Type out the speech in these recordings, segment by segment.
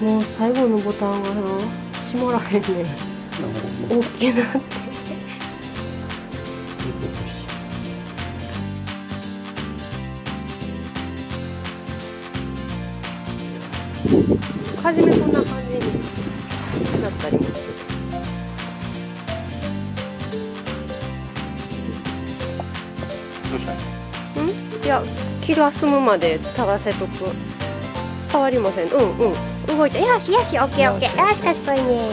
もう最後のボタンが閉まらへんねん。大きなって初めこんな感じになったりもする。いや、気が済むまで垂らせとく。触りません。動いて。よしよし、オッケーオッケー。よし、賢いね。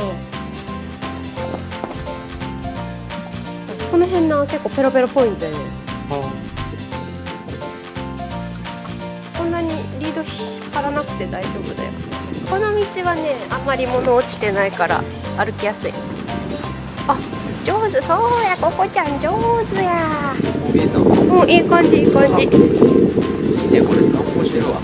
この辺の結構ペロペロポイントやね。そんなにリード引っ張らなくて大丈夫だよ。この道はね、あんまり物落ちてないから歩きやすい。あ、上手。そうや、ここちゃん上手や。もういい感じ、いい感じ。いいね、これ散歩してるわ。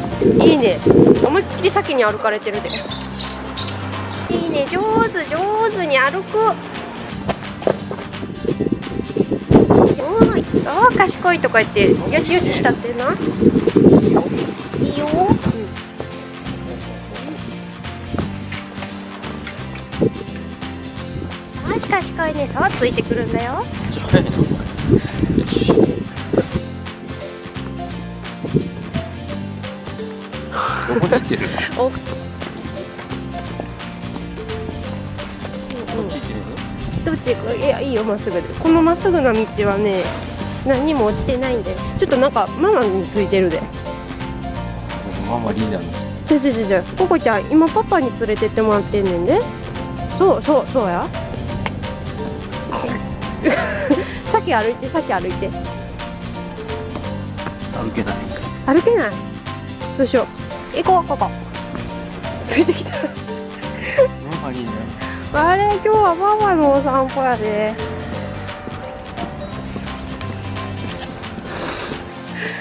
いいね、思いっきり先に歩かれてるで。いいね、上手、上手に歩く。ああ、賢いとか言って、よしよししたってな。いいよ。いいよ。あ、しかしかいね、差ついてくるんだよ。どっち行く？いや、いいよ、まっすぐで。このまっすぐな道はね、何も落ちてないんで、ちょっとなんかママについてるで。ママリーダーの。じゃ、ここちゃん、今パパに連れてってもらってんねんで。そうや。先歩いて、先歩いて。歩けない。どうしよう。行こう、ここ。ついてきた。ママリーダー。あれ、今日はママのお散歩やで。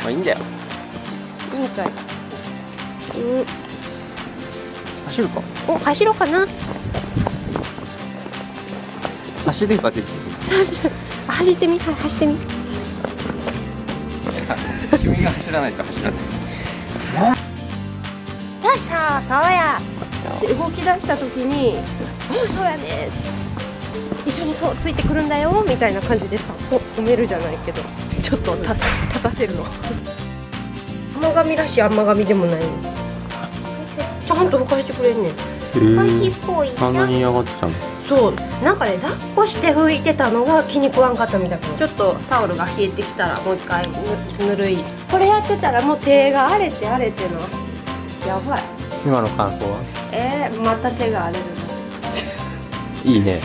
まあいいんだよ。いいんかい。走るか。お、走ろうかな。走ってみかって。走ってみ。君が走らないと走らない。よっしゃー、そうや。で、動き出した時に。あ、そうやね、一緒にそうついてくるんだよみたいな感じでさ、褒めるじゃないけど、ちょっと立たせるの。甘がみらしい甘がみでもないの。ちゃんと浮かしてくれんねん。そんなに嫌がってたの？そう、なんかね、抱っこして拭いてたのが気に食わんかったみたいな。ちょっとタオルが冷えてきたらもう一回ぬるい。これやってたらもう手が荒れてのやばい。今の感想は？また手が荒れる。いいね。